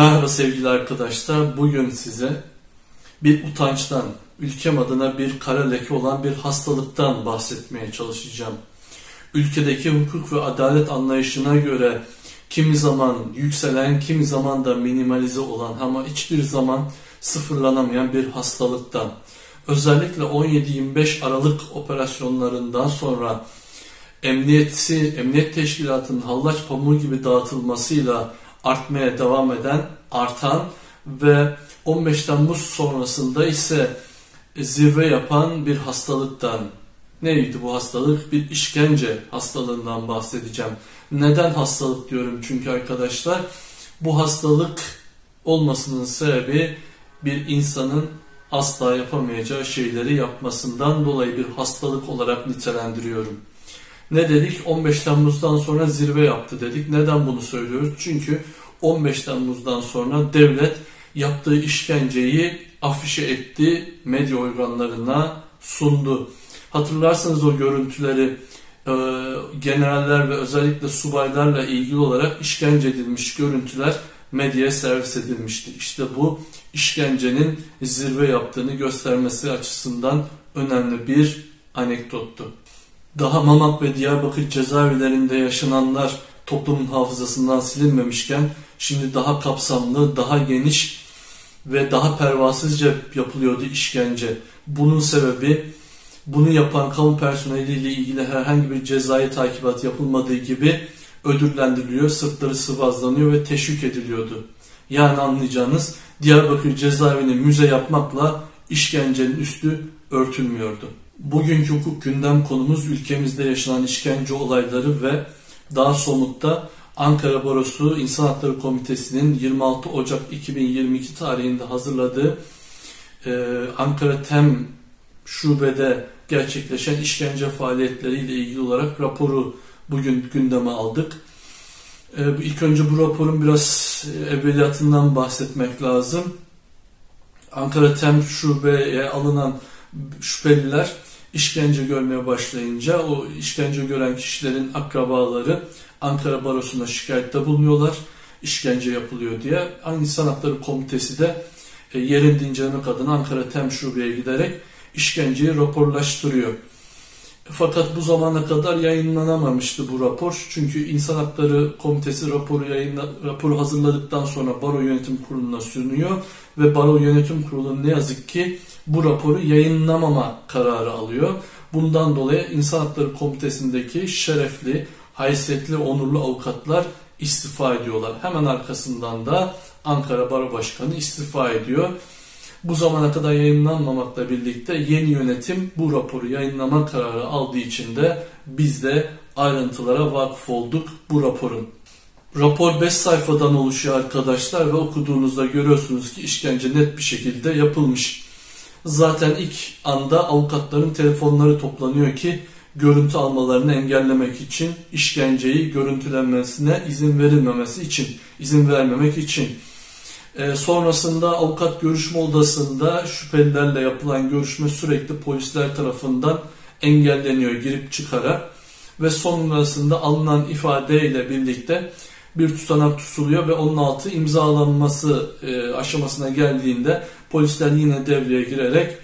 Merhaba sevgili arkadaşlar, bugün size bir utançtan, ülkem adına bir kara leke olan bir hastalıktan bahsetmeye çalışacağım. Ülkedeki hukuk ve adalet anlayışına göre kimi zaman yükselen, kimi zaman da minimalize olan ama hiçbir zaman sıfırlanamayan bir hastalıktan. Özellikle 17-25 Aralık operasyonlarından sonra Emniyet Teşkilatı'nın hallaç pamuğu gibi dağıtılmasıyla artmaya devam eden, artan ve 15 Temmuz sonrasında ise zirve yapan bir hastalıktan, neydi bu hastalık? Bir işkence hastalığından bahsedeceğim. Neden hastalık diyorum? Çünkü arkadaşlar bu hastalık olmasının sebebi bir insanın asla yapamayacağı şeyleri yapmasından dolayı bir hastalık olarak nitelendiriyorum. Ne dedik? 15 Temmuz'dan sonra zirve yaptı dedik. Neden bunu söylüyoruz? Çünkü 15 Temmuz'dan sonra devlet yaptığı işkenceyi afişe etti, medya organlarına sundu. Hatırlarsanız o görüntüleri generaller ve özellikle subaylarla ilgili olarak işkence edilmiş görüntüler medyaya servis edilmişti. İşte bu işkencenin zirve yaptığını göstermesi açısından önemli bir anekdottu. Daha Mamak ve Diyarbakır cezaevlerinde yaşananlar toplumun hafızasından silinmemişken şimdi daha kapsamlı, daha geniş ve daha pervasızca yapılıyordu işkence. Bunun sebebi bunu yapan kamu personeliyle ilgili herhangi bir cezai takibat yapılmadığı gibi ödüllendiriliyor, sırtları sıvazlanıyor ve teşvik ediliyordu. Yani anlayacağınız Diyarbakır cezaevini müze yapmakla işkencenin üstü örtülmüyordu. Bugünkü hukuk gündem konumuz ülkemizde yaşanan işkence olayları ve daha somutta Ankara Barosu İnsan Hakları Komitesi'nin 26 Ocak 2022 tarihinde hazırladığı Ankara TEM şubede gerçekleşen işkence faaliyetleriyle ilgili olarak raporu bugün gündeme aldık. İlk önce bu raporun biraz evveliyatından bahsetmek lazım. Ankara TEM şubeye alınan şüpheliler işkence görmeye başlayınca o işkence gören kişilerin akrabaları Ankara Barosu'na şikayette bulunuyorlar. İşkence yapılıyor diye. İnsan Hakları Komitesi de yerinde incelemek adına Ankara TEM şubeye giderek işkenceyi raporlaştırıyor. Fakat bu zamana kadar yayınlanamamıştı bu rapor. Çünkü İnsan Hakları Komitesi raporu hazırladıktan sonra Baro Yönetim Kurulu'na sunuyor ve Baro Yönetim Kurulu ne yazık ki bu raporu yayınlamama kararı alıyor. Bundan dolayı İnsan Hakları Komitesi'ndeki şerefli, haysiyetli, onurlu avukatlar istifa ediyorlar. Hemen arkasından da Ankara Baro Başkanı istifa ediyor. Bu zamana kadar yayınlanmamakla birlikte yeni yönetim bu raporu yayınlama kararı aldığı için de biz de ayrıntılara vakıf olduk bu raporun. Rapor 5 sayfadan oluşuyor arkadaşlar ve okuduğunuzda görüyorsunuz ki işkence net bir şekilde yapılmış. Zaten ilk anda avukatların telefonları toplanıyor ki görüntü almalarını engellemek için, işkenceyi görüntülenmesine izin verilmemek için. Sonrasında avukat görüşme odasında şüphelilerle yapılan görüşme sürekli polisler tarafından engelleniyor girip çıkarak ve sonrasında alınan ifadeyle birlikte bir tutanak tutuluyor ve onun altı imzalanması aşamasına geldiğinde polisler yine devreye girerek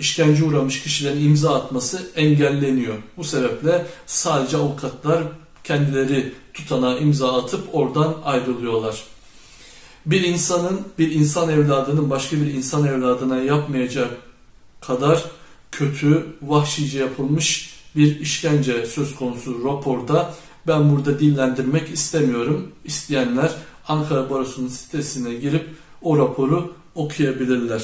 işkence uğramış kişilerin imza atması engelleniyor. Bu sebeple sadece avukatlar kendileri tutanağa imza atıp oradan ayrılıyorlar. Bir insan evladının başka bir insan evladına yapmayacak kadar kötü, vahşice yapılmış bir işkence söz konusu raporda. Ben burada dillendirmek istemiyorum. İsteyenler Ankara Barosu'nun sitesine girip o raporu okuyabilirler.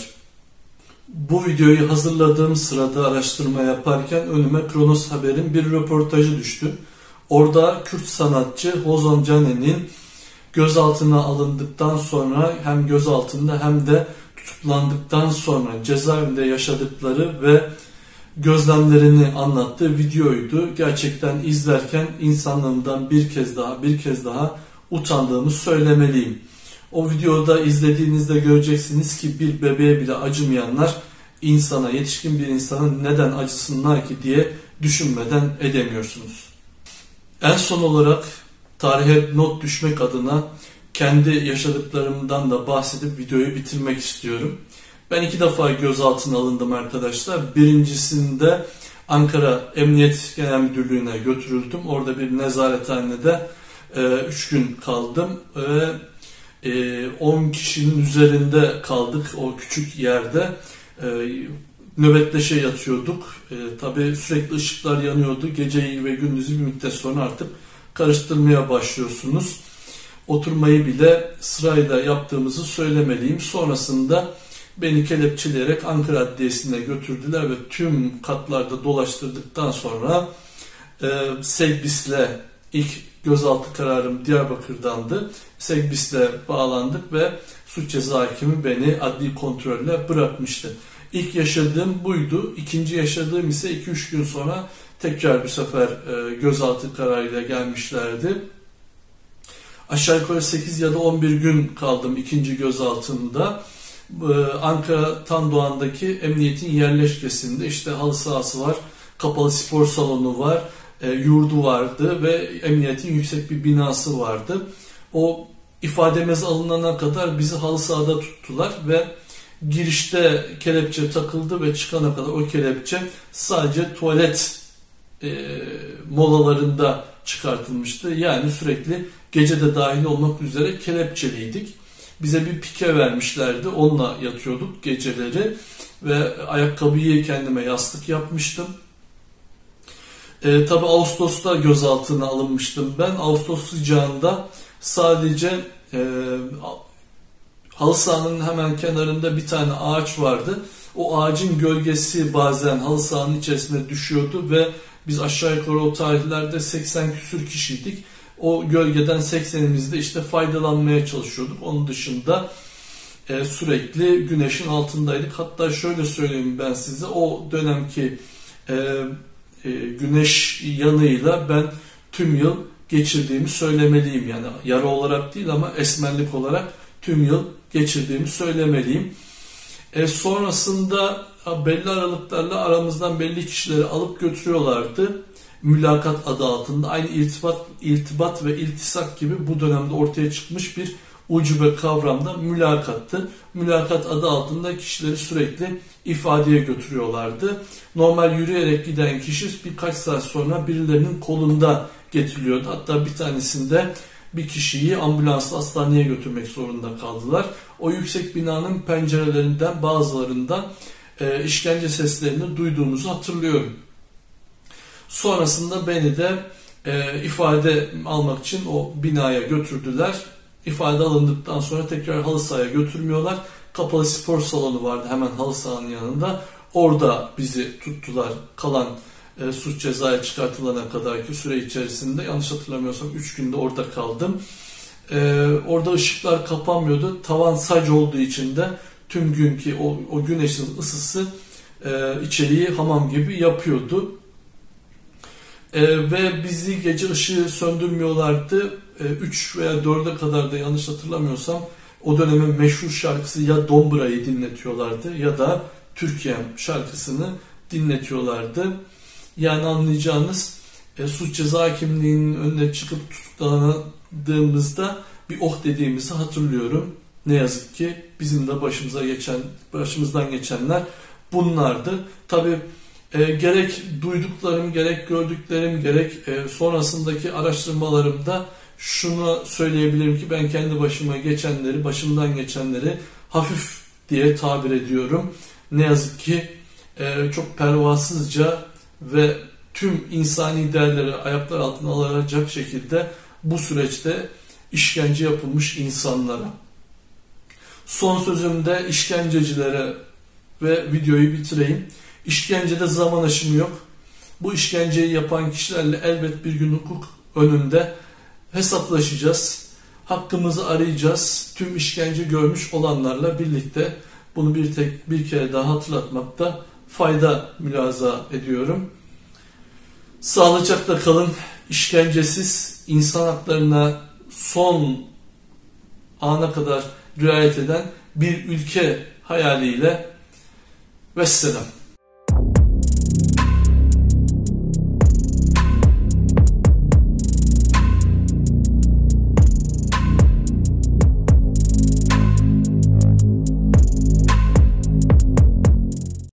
Bu videoyu hazırladığım sırada araştırma yaparken önüme Kronos Haber'in bir röportajı düştü. Orada Kürt sanatçı Hozan Cane'nin gözaltına alındıktan sonra hem gözaltında hem de tutuklandıktan sonra cezaevinde yaşadıkları ve gözlemlerini anlattığı videoydu. Gerçekten izlerken insanlığımdan bir kez daha utandığımı söylemeliyim. O videoda izlediğinizde göreceksiniz ki bir bebeğe bile acımayanlar insana, yetişkin bir insanın neden acısınlar ki diye düşünmeden edemiyorsunuz. En son olarak tarihe not düşmek adına kendi yaşadıklarımdan da bahsedip videoyu bitirmek istiyorum. Ben 2 defa gözaltına alındım arkadaşlar. Birincisinde Ankara Emniyet Genel Müdürlüğü'ne götürüldüm. Orada bir nezarethanede 3 gün kaldım ve 10 kişinin üzerinde kaldık o küçük yerde. Nöbetleşe yatıyorduk. Tabii sürekli ışıklar yanıyordu. Geceyi ve gündüzü bir müddet sonra artık karıştırmaya başlıyorsunuz. Oturmayı bile sırayla yaptığımızı söylemeliyim. Sonrasında beni kelepçeleyerek Ankara Adliyesi'ne götürdüler ve tüm katlarda dolaştırdıktan sonra Segbis'le ilk gözaltı kararım Diyarbakır'dandı. Segbis'le bağlandık ve suç ceza hakimi beni adli kontrolle bırakmıştı. İlk yaşadığım buydu. İkinci yaşadığım ise 2-3 gün sonra tekrar bu sefer gözaltı kararıyla gelmişlerdi. Aşağı yukarı 8 ya da 11 gün kaldım ikinci gözaltında. Ankara Tandoğan'daki emniyetin yerleşkesinde işte halı sahası var, kapalı spor salonu var, yurdu vardı ve emniyetin yüksek bir binası vardı. O ifademiz alınana kadar bizi halı sahada tuttular ve girişte kelepçe takıldı ve çıkana kadar o kelepçe sadece tuvalet molalarında çıkartılmıştı. Yani sürekli gece de dahil olmak üzere kelepçeliydik. Bize bir pike vermişlerdi, onunla yatıyorduk geceleri ve ayakkabıyı kendime yastık yapmıştım. Tabi Ağustos'ta gözaltına alınmıştım ben. Ağustos sıcağında sadece halı sahanın hemen kenarında bir tane ağaç vardı. O ağacın gölgesi bazen halı sahanın içerisine düşüyordu ve biz aşağı yukarı o tarihlerde 80 küsür kişiydik. O gölgeden 80'imizde işte faydalanmaya çalışıyorduk. Onun dışında sürekli güneşin altındaydık. Hatta şöyle söyleyeyim ben size, o dönemki güneş yanıyla ben tüm yıl geçirdiğimi söylemeliyim. Yani yara olarak değil ama esmerlik olarak tüm yıl geçirdiğimi söylemeliyim. Sonrasında belli aralıklarla aramızdan belli kişileri alıp götürüyorlardı. Mülakat adı altında aynı irtibat ve iltisak gibi bu dönemde ortaya çıkmış bir ucube kavramda mülakattı. Mülakat adı altında kişileri sürekli ifadeye götürüyorlardı. Normal yürüyerek giden kişi birkaç saat sonra birilerinin kolunda getiriliyordu. Hatta bir tanesinde bir kişiyi ambulansla hastaneye götürmek zorunda kaldılar. O yüksek binanın pencerelerinden bazılarından işkence seslerini duyduğumuzu hatırlıyorum. Sonrasında beni de ifade almak için o binaya götürdüler. İfade alındıktan sonra tekrar halı sahaya götürmüyorlar. Kapalı spor salonu vardı hemen halı sahanın yanında. Orada bizi tuttular kalan suç cezaya çıkartılana kadarki süre içerisinde. Yanlış hatırlamıyorsam 3 günde orada kaldım. Orada ışıklar kapanmıyordu. Tavan sac olduğu için de tüm günkü o güneşin ısısı içeriği hamam gibi yapıyordu. Ve bizi gece ışığı söndürmüyorlardı. 3 veya 4'e kadar da yanlış hatırlamıyorsam o dönemin meşhur şarkısı ya Dombra'yı dinletiyorlardı ya da Türkiye'm şarkısını dinletiyorlardı. Yani anlayacağınız suç ceza hakimliğinin önüne çıkıp tutuklandığımızda bir oh dediğimizi hatırlıyorum. Ne yazık ki bizim de başımızdan geçenler bunlardı. Tabii gerek duyduklarım, gerek gördüklerim, gerek sonrasındaki araştırmalarımda şunu söyleyebilirim ki ben kendi başımdan geçenleri hafif diye tabir ediyorum. Ne yazık ki çok pervasızca ve tüm insani değerleri ayaklar altına alacak şekilde bu süreçte işkence yapılmış insanlara. Son sözümde işkencecilere ve videoyu bitireyim. İşkencede zaman aşımı yok. Bu işkenceyi yapan kişilerle elbet bir gün hukuk önünde hesaplaşacağız. Hakkımızı arayacağız. Tüm işkence görmüş olanlarla birlikte bunu bir kere daha hatırlatmakta fayda mülaza ediyorum. Sağlıcakla kalın. İşkencesiz, insan haklarına son ana kadar riayet eden bir ülke hayaliyle vesselam.